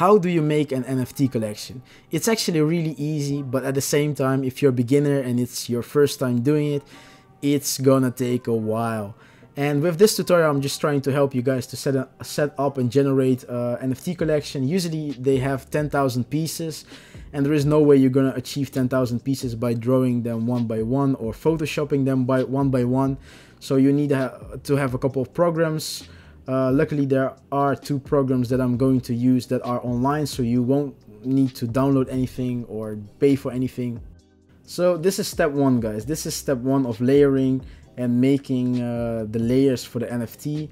How do you make an NFT collection? It's actually really easy, but at the same time, if you're a beginner and it's your first time doing it, it's gonna take a while. And with this tutorial, I'm just trying to help you guys to set up and generate an NFT collection. Usually they have 10,000 pieces, and there is no way you're gonna achieve 10,000 pieces by drawing them one by one or photoshopping them one by one. So you need to have a couple of programs. Luckily, there are two programs that I'm going to use that are online, so you won't need to download anything or pay for anything. So this is step one, guys. This is step one of layering and making the layers for the NFT,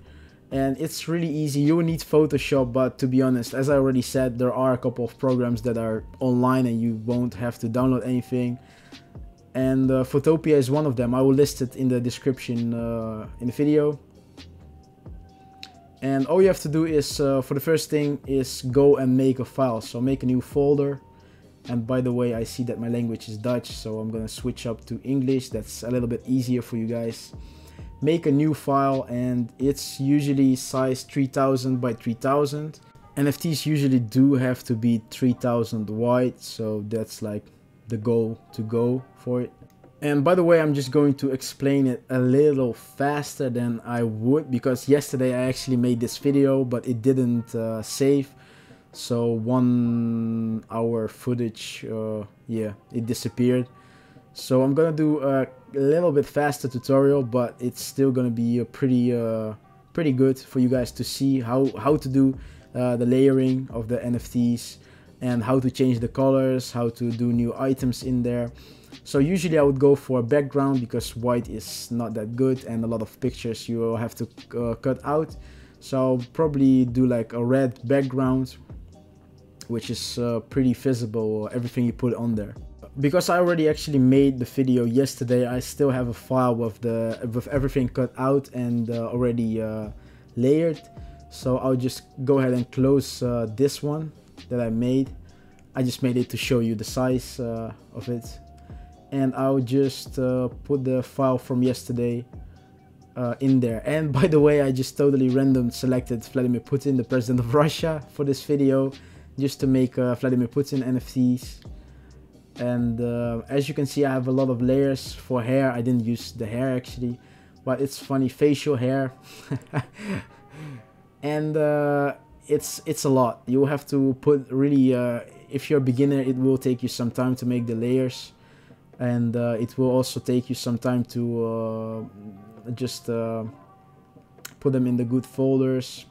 and it's really easy. You will need Photoshop, but to be honest, as I already said, there are a couple of programs that are online and you won't have to download anything, and Photopea is one of them. I will list it in the description in the video. And all you have to do is for the first thing is go and make a file, so make a new folder. And by the way, I see that my language is Dutch, so I'm gonna switch up to English. That's a little bit easier for you guys. Make a new file, and it's usually size 3000 by 3000. NFTs usually do have to be 3000 wide, so that's like the goal to go for it. And by the way, I'm just going to explain it a little faster than I would, because yesterday I actually made this video, but it didn't save. So 1 hour footage, yeah, it disappeared. So I'm gonna do a little bit faster tutorial, but it's still gonna be a pretty good for you guys to see how to do the layering of the NFTs and how to change the colors, how to do new items in there. So usually I would go for a background because white is not that good and a lot of pictures you will have to cut out. So I'll probably do like a red background, which is pretty visible, everything you put on there. Because I already actually made the video yesterday, I still have a file with everything cut out and already layered. So I'll just go ahead and close this one that I made. I just made it to show you the size of it. And I'll just put the file from yesterday in there. And by the way, I just totally random selected Vladimir Putin, the president of Russia, for this video, just to make Vladimir Putin NFTs. And as you can see, I have a lot of layers. For hair, I didn't use the hair actually, but it's funny, facial hair. And it's a lot. You have to put really, if you're a beginner, it will take you some time to make the layers. And it will also take you some time to just put them in the good folders.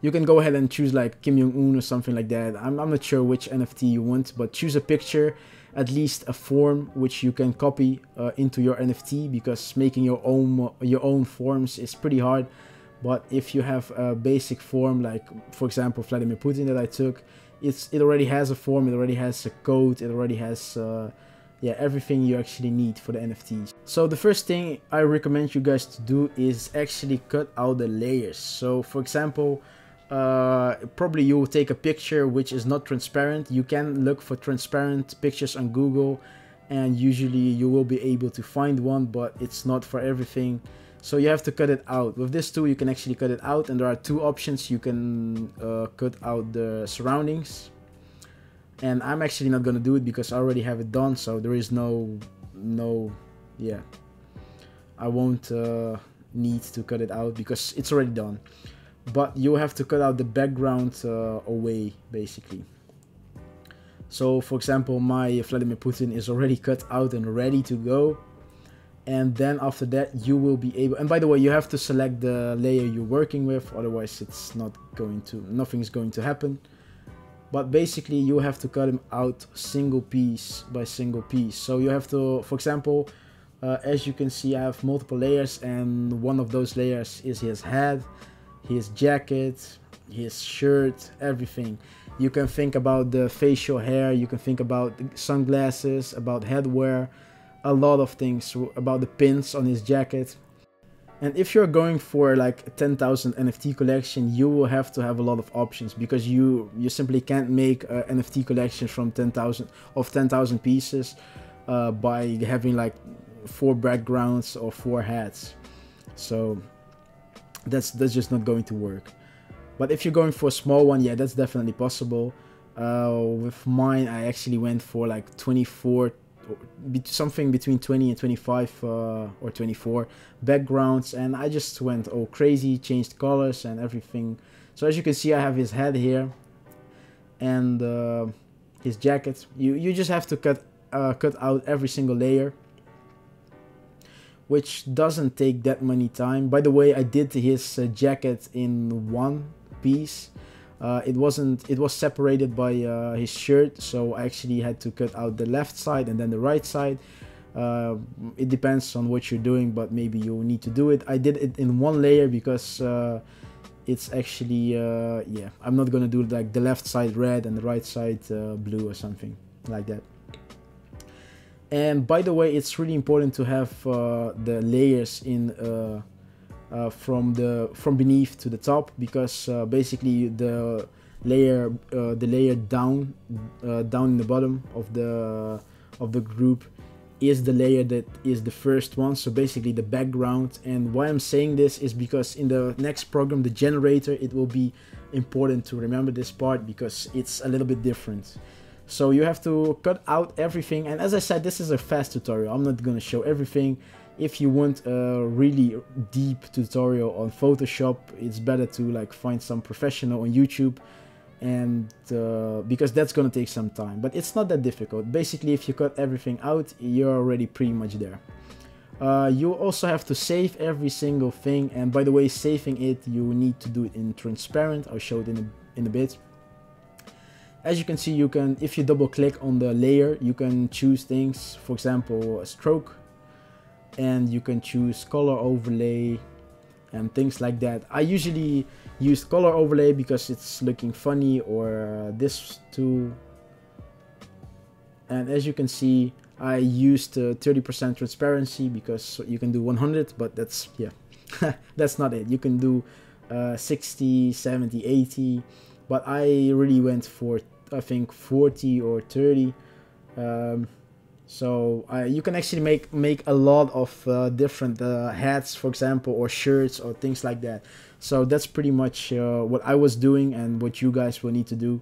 You can go ahead and choose like Kim Jong-un or something like that. I'm not sure which NFT you want, but choose a picture, at least a form, which you can copy into your NFT, because making your own forms is pretty hard. But if you have a basic form, like for example Vladimir Putin that I took, it already has a form, it already has a code, it already has yeah, everything you actually need for the NFTs. So the first thing I recommend you guys to do is actually cut out the layers. So for example, probably you will take a picture which is not transparent. You can look for transparent pictures on Google, and usually you will be able to find one, but it's not for everything. So you have to cut it out. With this tool, you can actually cut it out, and there are two options. You can cut out the surroundings. And I'm actually not gonna do it because I already have it done, so there is no, yeah. I won't need to cut it out because it's already done. But you have to cut out the background away, basically. So for example, my Vladimir Putin is already cut out and ready to go. And then after that, you will be able, and by the way, you have to select the layer you're working with, otherwise it's not going to, nothing's going to happen. But basically you have to cut them out single piece by single piece. So you have to, for example, as you can see, I have multiple layers, and one of those layers is his head, his jacket, his shirt, everything. You can think about the facial hair, you can think about sunglasses, about headwear, a lot of things, about the pins on his jacket. And if you're going for like a 10,000 NFT collection, you will have to have a lot of options, because you simply can't make an NFT collection from 10,000 pieces by having like 4 backgrounds or 4 hats. So that's just not going to work. But if you're going for a small one, yeah, that's definitely possible. With mine, I actually went for like 24, something between 20 and 25 or 24 backgrounds, and I just went all crazy, changed colors and everything. So as you can see, I have his head here and his jacket. You just have to cut out every single layer, which doesn't take that many time. By the way, I did his jacket in one piece. It was separated by his shirt, so I actually had to cut out the left side and then the right side. It depends on what you're doing, but maybe you need to do it. I did it in one layer because it's actually, yeah, I'm not gonna do like the left side red and the right side blue or something like that. And by the way, it's really important to have the layers in from beneath to the top, because basically the layer down in the bottom of the group is the layer that is the first one, so basically the background. And why I'm saying this is because in the next program, the generator, it will be important to remember this part because it's a little bit different. So you have to cut out everything, and as I said, this is a fast tutorial. I'm not going to show everything. If you want a really deep tutorial on Photoshop, it's better to like find some professional on YouTube, and because that's gonna take some time, but it's not that difficult. Basically, if you cut everything out, you're already pretty much there. You also have to save every single thing, and by the way, saving it, you need to do it in transparent. I'll show it in a bit. As you can see, you can, if you double click on the layer, you can choose things, for example, a stroke, and you can choose color overlay and things like that. I usually use color overlay because it's looking funny, or this too. And as you can see, I used 30% transparency because you can do 100, but that's, yeah, that's not it. You can do 60, 70, 80, but I really went for, I think, 40 or 30. So you can actually make a lot of different hats, for example, or shirts or things like that. So that's pretty much what I was doing and what you guys will need to do.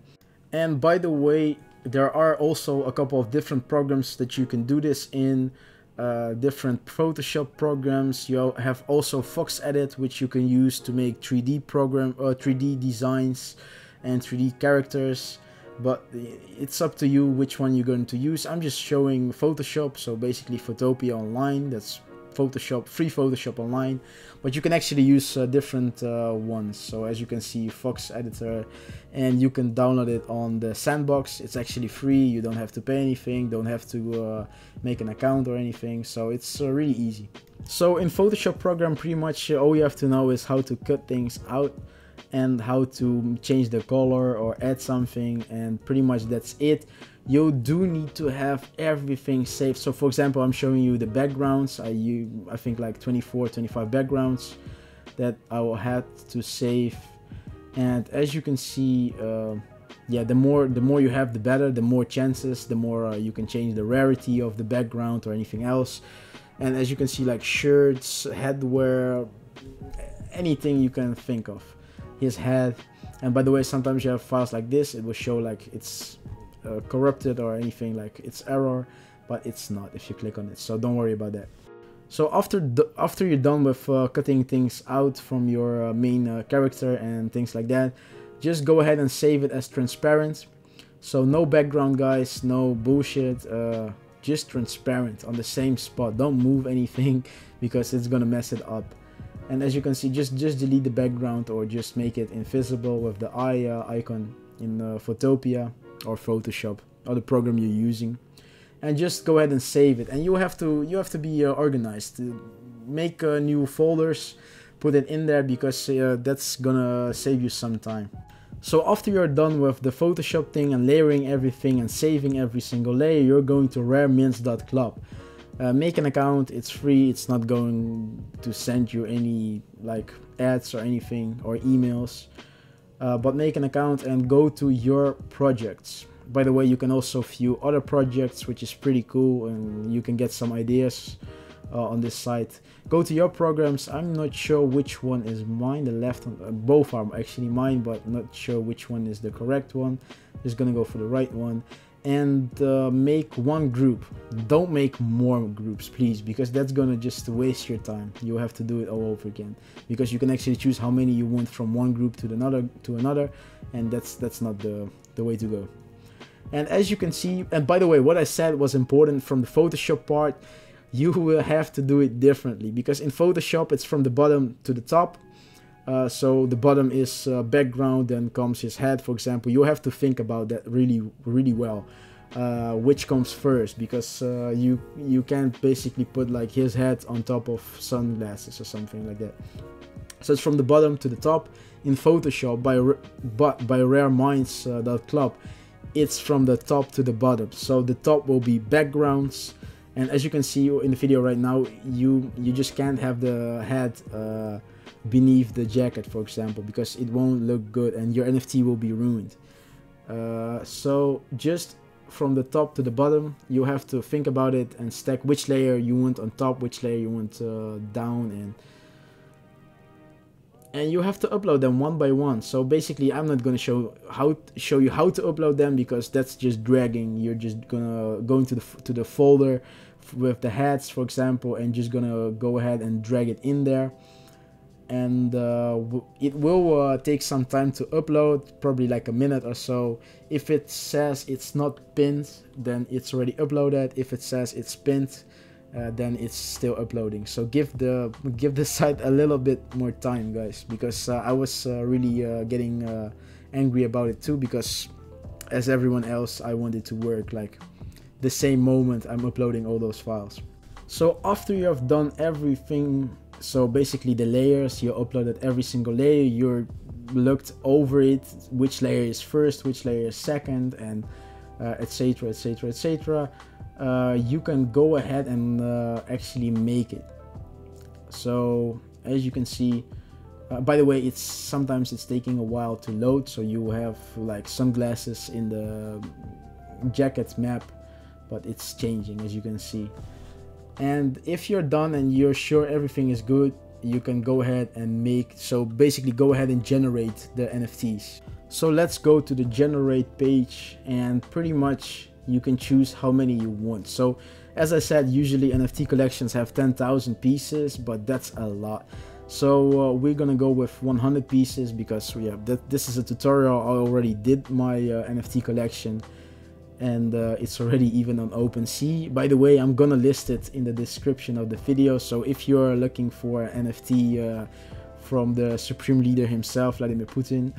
And by the way, there are also a couple of different programs that you can do this in, different Photoshop programs. You have also Vox Edit, which you can use to make 3D designs and 3D characters. But it's up to you which one you're going to use. I'm just showing Photoshop, so basically Photopea online. That's Photoshop, free Photoshop online. But you can actually use different ones. So as you can see, Vox Editor, and you can download it on the sandbox. It's actually free. You don't have to pay anything. Don't have to make an account or anything. So it's really easy. So in Photoshop program, pretty much all you have to know is how to cut things out and how to change the color or add something, and pretty much that's it. You do need to have everything saved. So for example, I'm showing you the backgrounds. I think like 24, 25 backgrounds that I will have to save. And as you can see, yeah, the more you have, the better, the more chances, the more you can change the rarity of the background or anything else. And as you can see, like shirts, headwear, anything you can think of. His head. And by the way, sometimes you have files like this, it will show like it's corrupted or anything, like it's error, but it's not if you click on it, so don't worry about that. So after you're done with cutting things out from your main character and things like that, just go ahead and save it as transparent. So no background, guys, no bullshit, just transparent on the same spot. Don't move anything because it's gonna mess it up. And as you can see, just delete the background or just make it invisible with the eye icon in Photopea or Photoshop or the program you're using, and just go ahead and save it. And you have to be organized. Make new folders, put it in there, because that's gonna save you some time. So after you're done with the Photoshop thing and layering everything and saving every single layer, you're going to raremints.club. Make an account, it's free, it's not going to send you any like ads or anything or emails, but make an account and go to your projects. By the way, you can also view other projects, which is pretty cool, and you can get some ideas on this site. Go to your programs. I'm not sure which one is mine. The left one, both are actually mine, but not sure which one is the correct one. Just gonna go for the right one. And make one group. Don't make more groups, please, because that's gonna just waste your time. You have to do it all over again, because you can actually choose how many you want from one group to another, and that's not the way to go. And as you can see, and by the way, what I said was important from the Photoshop part. You will have to do it differently, because in Photoshop it's from the bottom to the top. So the bottom is background, then comes his head, for example. You have to think about that really well, which comes first, because you can't basically put like his head on top of sunglasses or something like that. So it's from the bottom to the top in Photoshop. By raremints.club, it's from the top to the bottom. So the top will be backgrounds, and as you can see in the video right now, you just can't have the head beneath the jacket, for example, because it won't look good and your NFT will be ruined. So just from the top to the bottom, you have to think about it and stack which layer you want on top, which layer you want down, and you have to upload them one by one. So basically, I'm not going to show you how to upload them, because that's just dragging. You're just going to the folder with the heads, for example, and just gonna go ahead and drag it in there. And it will take some time to upload, probably like a minute or so. If it says it's not pinned, then it's already uploaded. If it says it's pinned, then it's still uploading. So give the site a little bit more time, guys, because I was really getting angry about it too, because as everyone else, I wanted to work like the same moment I'm uploading all those files. So after you have done everything, so basically the layers, you uploaded every single layer, you looked over it, which layer is first, which layer is second, and etc, etc, etc. You can go ahead and actually make it. So as you can see, by the way, sometimes it's taking a while to load, so you have like sunglasses in the jacket map, but it's changing, as you can see. And if you're done and you're sure everything is good, you can go ahead and go ahead and generate the NFTs. So let's go to the generate page, and pretty much you can choose how many you want. So as I said, usually NFT collections have 10,000 pieces, but that's a lot. So we're gonna go with 100 pieces, because this is a tutorial. I already did my NFT collection, and it's already even on OpenSea. By the way, I'm gonna list it in the description of the video, so if you're looking for NFT from the supreme leader himself, Vladimir Putin,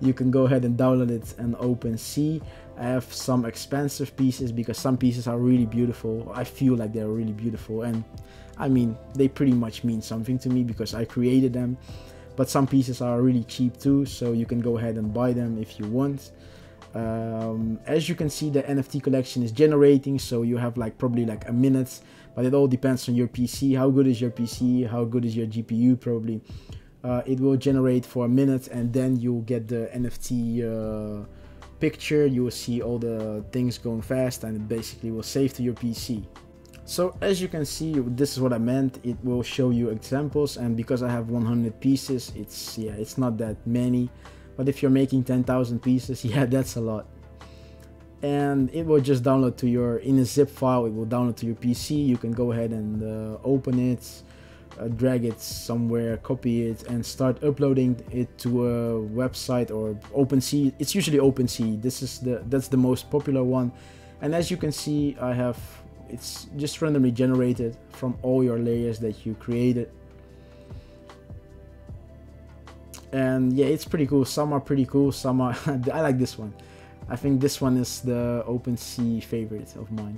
you can go ahead and download it on OpenSea. I have some expensive pieces, because some pieces are really beautiful. I feel like they're really beautiful, and I mean, they pretty much mean something to me because I created them, but some pieces are really cheap too, so you can go ahead and buy them if you want. As you can see, the NFT collection is generating, so you have like probably like a minute, but it all depends on your PC, how good is your PC, how good is your GPU. Probably it will generate for a minute, and then you'll get the NFT picture. You will see all the things going fast, and it basically will save to your PC. So as you can see, this is what I meant. It will show you examples, and because I have 100 pieces, it's not that many. But if you're making 10,000 pieces, yeah, that's a lot. And it will just download to your, in a zip file, it will download to your PC. You can go ahead and open it, drag it somewhere, copy it, and start uploading it to a website or OpenSea. It's usually OpenSea. That's the most popular one. And as you can see, it's just randomly generated from all your layers that you created. And yeah, it's pretty cool. Some are pretty cool, some are I like this one. I think this one is the OpenSea favorite of mine.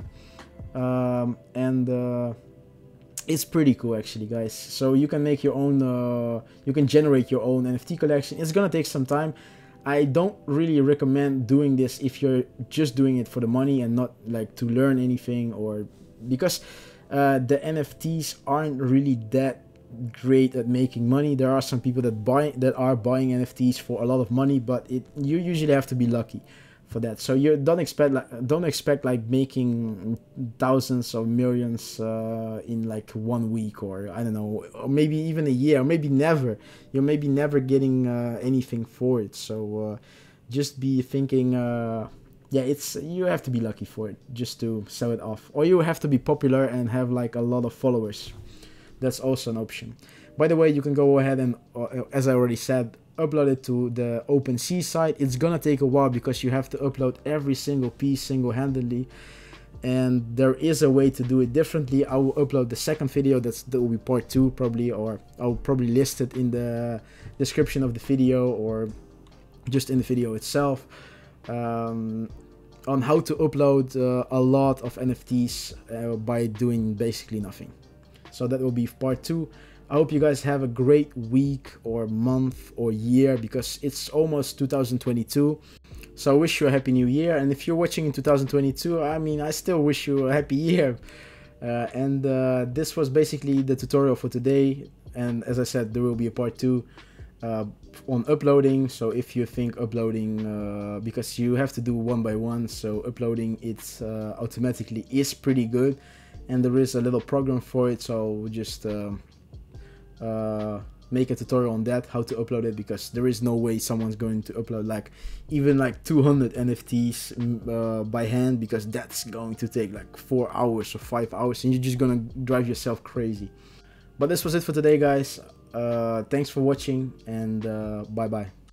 It's pretty cool actually, guys. So you can make your own, you can generate your own NFT collection. It's gonna take some time. I don't really recommend doing this if you're just doing it for the money and not like to learn anything, or because the NFTs aren't really that great at making money. There are some people that are buying NFTs for a lot of money, but you usually have to be lucky. for that. So you don't expect like making thousands or millions in like 1 week, or I don't know, or maybe even a year, or maybe never. You're maybe never getting anything for it. So just be thinking, yeah, you have to be lucky for it just to sell it off, or you have to be popular and have like a lot of followers. That's also an option. By the way, you can go ahead and, as I already said, upload it to the OpenSea site. It's gonna take a while because you have to upload every single piece single-handedly, and there is a way to do it differently. I will upload the second video, that will be part two probably, or I'll probably list it in the description of the video or just in the video itself, on how to upload a lot of NFTs by doing basically nothing. So that will be part two. I hope you guys have a great week or month or year, because it's almost 2022. So I wish you a happy new year. And if you're watching in 2022, I mean, I still wish you a happy year. This was basically the tutorial for today. And as I said, there will be a part two on uploading. So if you think uploading, because you have to do one by one, so uploading it automatically is pretty good. And there is a little program for it. So we'll just... make a tutorial on that, how to upload it, because there is no way someone's going to upload like even like 200 NFTs by hand, because that's going to take like 4 hours or 5 hours, and you're just gonna drive yourself crazy. But this was it for today, guys. Thanks for watching, and bye bye.